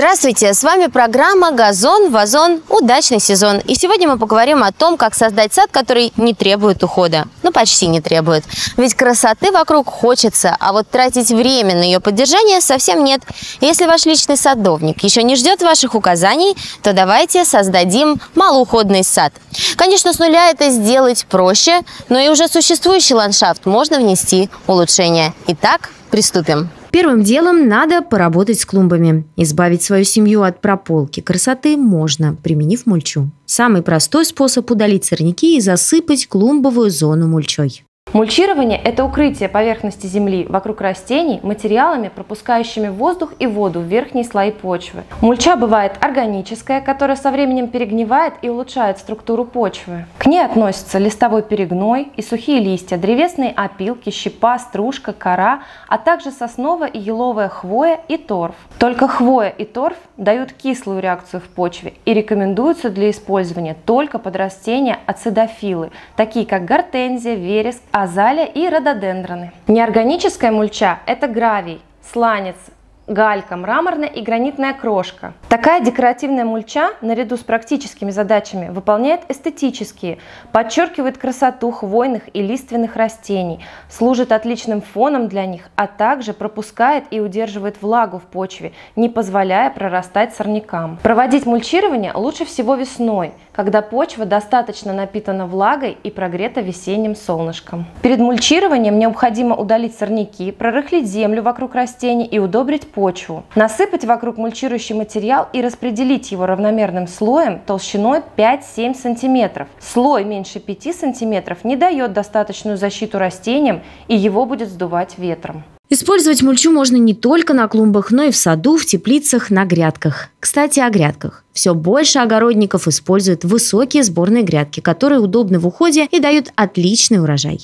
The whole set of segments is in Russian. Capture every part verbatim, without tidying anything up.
Здравствуйте, с вами программа «Газон Вазон. Удачный сезон». И сегодня мы поговорим о том, как создать сад, который не требует ухода. Ну, почти не требует. Ведь красоты вокруг хочется, а вот тратить время на ее поддержание совсем нет. Если ваш личный садовник еще не ждет ваших указаний, то давайте создадим малоуходный сад. Конечно, с нуля это сделать проще, но и уже существующий ландшафт можно внести улучшения. Итак, приступим. Первым делом надо поработать с клумбами. Избавить свою семью от прополки красоты можно, применив мульчу. Самый простой способ удалить сорняки и засыпать клумбовую зону мульчой. Мульчирование – это укрытие поверхности земли вокруг растений материалами, пропускающими воздух и воду в верхние слои почвы. Мульча бывает органическая, которая со временем перегнивает и улучшает структуру почвы. К ней относятся листовой перегной и сухие листья, древесные опилки, щепа, стружка, кора, а также сосновая и еловая хвоя и торф. Только хвоя и торф дают кислую реакцию в почве и рекомендуются для использования только под растения ацидофилы, такие как гортензия, вереск, азалия и рододендроны. Неорганическая мульча – это гравий, сланец, галька, мраморная и гранитная крошка. Такая декоративная мульча наряду с практическими задачами выполняет эстетические, подчеркивает красоту хвойных и лиственных растений, служит отличным фоном для них, а также пропускает и удерживает влагу в почве, не позволяя прорастать сорнякам. Проводить мульчирование лучше всего весной, когда почва достаточно напитана влагой и прогрета весенним солнышком. Перед мульчированием необходимо удалить сорняки, прорыхлить землю вокруг растений и удобрить почву. Почву. Насыпать вокруг мульчирующий материал и распределить его равномерным слоем толщиной пять-семь сантиметров. Слой меньше пяти сантиметров не дает достаточную защиту растениям, и его будет сдувать ветром. Использовать мульчу можно не только на клумбах, но и в саду, в теплицах, на грядках. Кстати, о грядках. Все больше огородников используют высокие сборные грядки, которые удобны в уходе и дают отличный урожай.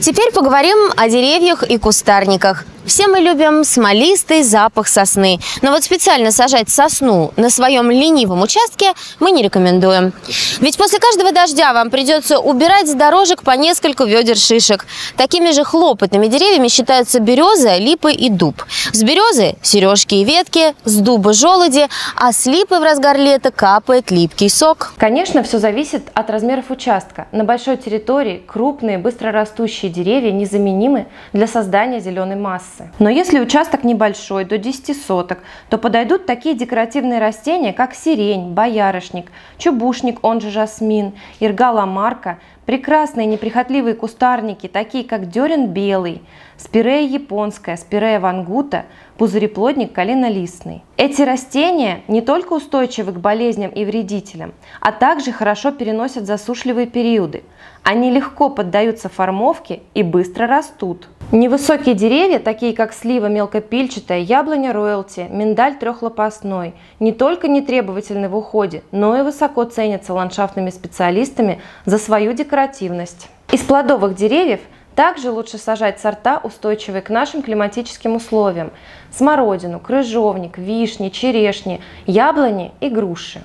Теперь поговорим о деревьях и кустарниках. Все мы любим смолистый запах сосны, но вот специально сажать сосну на своем ленивом участке мы не рекомендуем. Ведь после каждого дождя вам придется убирать с дорожек по несколько ведер шишек. Такими же хлопотными деревьями считаются береза, липы и дуб. С березы – сережки и ветки, с дуба – желуди, а с липы в разгар лета капает липкий сок. Конечно, все зависит от размеров участка. На большой территории крупные, быстрорастущие деревья незаменимы для создания зеленой массы. Но если участок небольшой, до десяти соток, то подойдут такие декоративные растения, как сирень, боярышник, чубушник, он же жасмин, ирга-ламарка, прекрасные неприхотливые кустарники, такие как дерен белый, спирея японская, спирея вангута, пузыреплодник коленолистный. Эти растения не только устойчивы к болезням и вредителям, а также хорошо переносят засушливые периоды. Они легко поддаются формовке и быстро растут. Невысокие деревья, такие как слива мелкопильчатая, яблоня роялти, миндаль трехлопастной, не только не требовательны в уходе, но и высоко ценятся ландшафтными специалистами за свою декоративность. Из плодовых деревьев также лучше сажать сорта, устойчивые к нашим климатическим условиям – смородину, крыжовник, вишни, черешни, яблони и груши.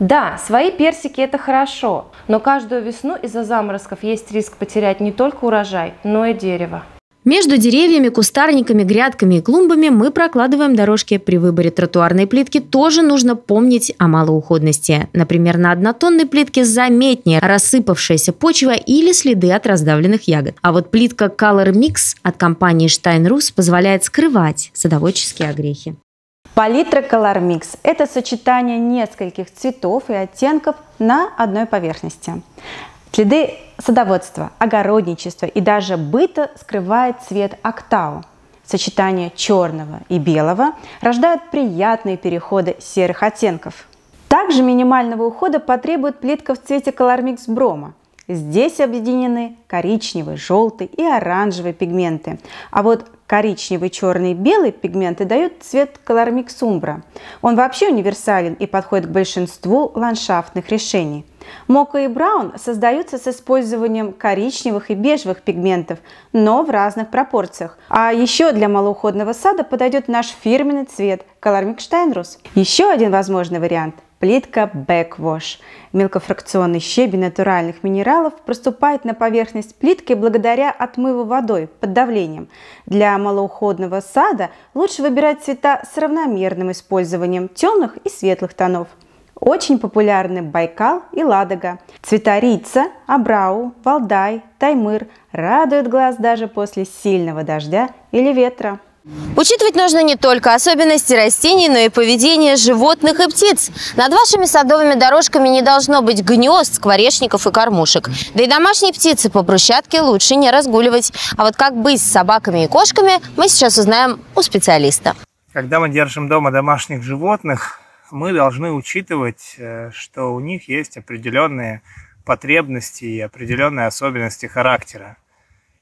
Да, свои персики – это хорошо, но каждую весну из-за заморозков есть риск потерять не только урожай, но и дерево. Между деревьями, кустарниками, грядками и клумбами мы прокладываем дорожки. При выборе тротуарной плитки тоже нужно помнить о малоуходности. Например, на однотонной плитке заметнее рассыпавшаяся почва или следы от раздавленных ягод. А вот плитка ColorMix от компании SteinRus позволяет скрывать садоводческие огрехи. Палитра ColorMix – это сочетание нескольких цветов и оттенков на одной поверхности. Следы садоводства, огородничества и даже быта скрывает цвет актау. Сочетание черного и белого рождает приятные переходы серых оттенков. Также минимального ухода потребует плитка в цвете ColorMix Bromo. Здесь объединены коричневый, желтый и оранжевый пигменты. А вот коричневый, черный и белый пигменты дают цвет ColorMix Umbra. Он вообще универсален и подходит к большинству ландшафтных решений. Мока и браун создаются с использованием коричневых и бежевых пигментов, но в разных пропорциях. А еще для малоуходного сада подойдет наш фирменный цвет ColorMix SteinRus. Еще один возможный вариант – Плитка Backwash. Мелкофракционный щебень натуральных минералов проступает на поверхность плитки благодаря отмыву водой под давлением. Для малоуходного сада лучше выбирать цвета с равномерным использованием темных и светлых тонов. Очень популярны Байкал и Ладога. Цветарица, Абрау, Валдай, Таймыр радуют глаз даже после сильного дождя или ветра. Учитывать нужно не только особенности растений, но и поведение животных и птиц. Над вашими садовыми дорожками не должно быть гнезд, скворечников и кормушек. Да и домашние птицы по брусчатке лучше не разгуливать. А вот как быть с собаками и кошками, мы сейчас узнаем у специалиста. Когда мы держим дома домашних животных, мы должны учитывать, что у них есть определенные потребности и определенные особенности характера.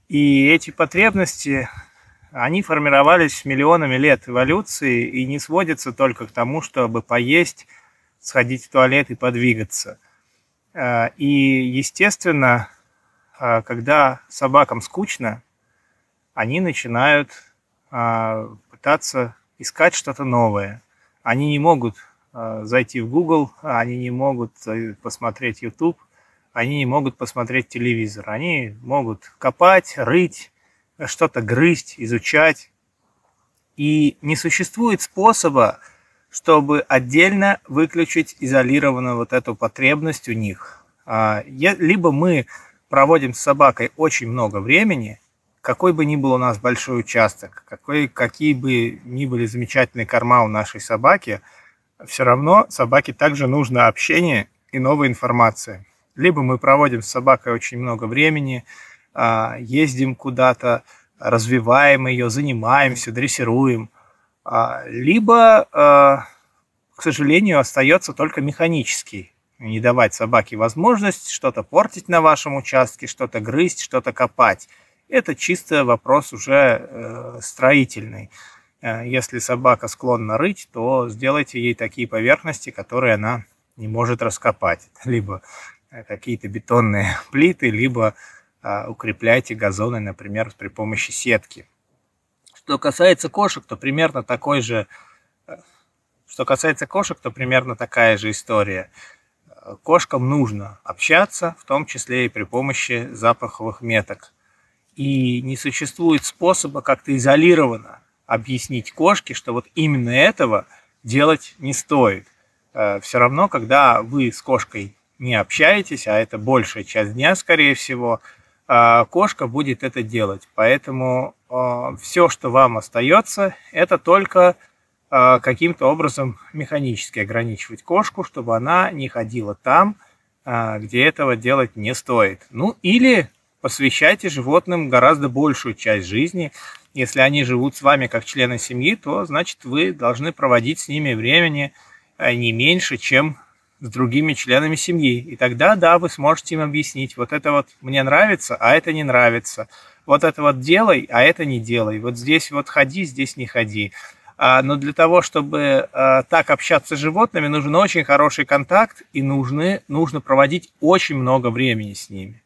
И эти потребности... Они формировались миллионами лет эволюции и не сводятся только к тому, чтобы поесть, сходить в туалет и подвигаться. И, естественно, когда собакам скучно, они начинают пытаться искать что-то новое. Они не могут зайти в Google, они не могут посмотреть YouTube, они не могут посмотреть телевизор. Они могут копать, рыть, что-то грызть, изучать. И не существует способа, чтобы отдельно выключить изолированно вот эту потребность у них. Либо мы проводим с собакой очень много времени, какой бы ни был у нас большой участок, какой, какие бы ни были замечательные корма у нашей собаки, все равно собаке также нужно общение и новая информация. Либо мы проводим с собакой очень много времени, ездим куда-то, развиваем ее, занимаемся, дрессируем. Либо, к сожалению, остается только механический. Не давать собаке возможность что-то портить на вашем участке, что-то грызть, что-то копать. Это чисто вопрос уже строительный. Если собака склонна рыть, то сделайте ей такие поверхности, которые она не может раскопать. Либо какие-то бетонные плиты, либо... укрепляйте газоны, например, при помощи сетки. Что касается кошек, то примерно такой же... Что касается кошек, то примерно такая же история. Кошкам нужно общаться, в том числе и при помощи запаховых меток. И не существует способа как-то изолированно объяснить кошке, что вот именно этого делать не стоит. Все равно, когда вы с кошкой не общаетесь, а это большая часть дня, скорее всего, кошка будет это делать. Поэтому э, все, что вам остается, это только э, каким-то образом механически ограничивать кошку, чтобы она не ходила там, э, где этого делать не стоит. Ну или посвящайте животным гораздо большую часть жизни. Если они живут с вами как члены семьи, то значит вы должны проводить с ними времени не меньше, чем с другими членами семьи. И тогда, да, вы сможете им объяснить, вот это вот мне нравится, а это не нравится. Вот это вот делай, а это не делай. Вот здесь вот ходи, здесь не ходи. Но для того, чтобы так общаться с животными, нужен очень хороший контакт и нужны, нужно проводить очень много времени с ними.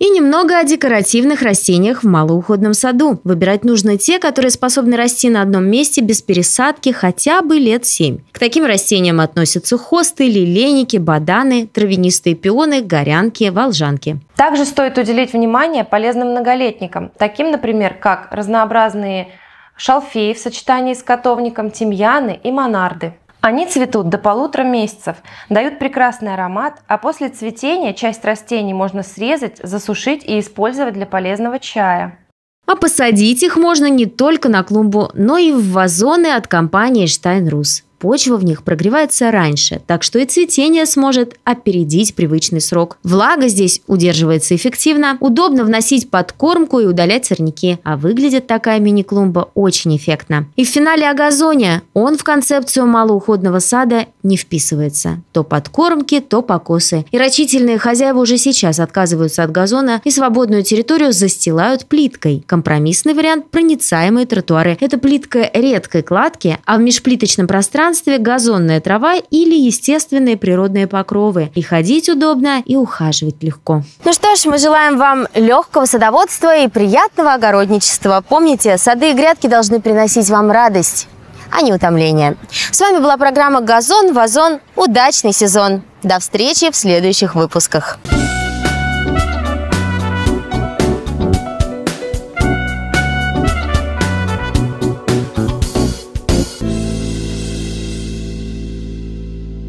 И немного о декоративных растениях в малоуходном саду. Выбирать нужно те, которые способны расти на одном месте без пересадки хотя бы лет семь. К таким растениям относятся хосты, лилейники, баданы, травянистые пионы, горянки, волжанки. Также стоит уделить внимание полезным многолетникам, таким, например, как разнообразные шалфеи в сочетании с котовником, тимьяны и монарды. Они цветут до полутора месяцев, дают прекрасный аромат, а после цветения часть растений можно срезать, засушить и использовать для полезного чая. А посадить их можно не только на клумбу, но и в вазоны от компании SteinRus. Почва в них прогревается раньше, так что и цветение сможет опередить привычный срок. Влага здесь удерживается эффективно, удобно вносить подкормку и удалять сорняки, а выглядит такая мини-клумба очень эффектно. И в финале о газоне. Он в концепцию малоуходного сада не вписывается. То подкормки, то покосы. И рачительные хозяева уже сейчас отказываются от газона и свободную территорию застилают плиткой. Компромиссный вариант – проницаемые тротуары. Это плитка редкой кладки, а в межплиточном пространстве газонная трава или естественные природные покровы. И ходить удобно, и ухаживать легко. Ну что ж, мы желаем вам легкого садоводства и приятного огородничества. Помните, сады и грядки должны приносить вам радость. а не утомления. С вами была программа «Газон Вазон». Удачный сезон! До встречи в следующих выпусках.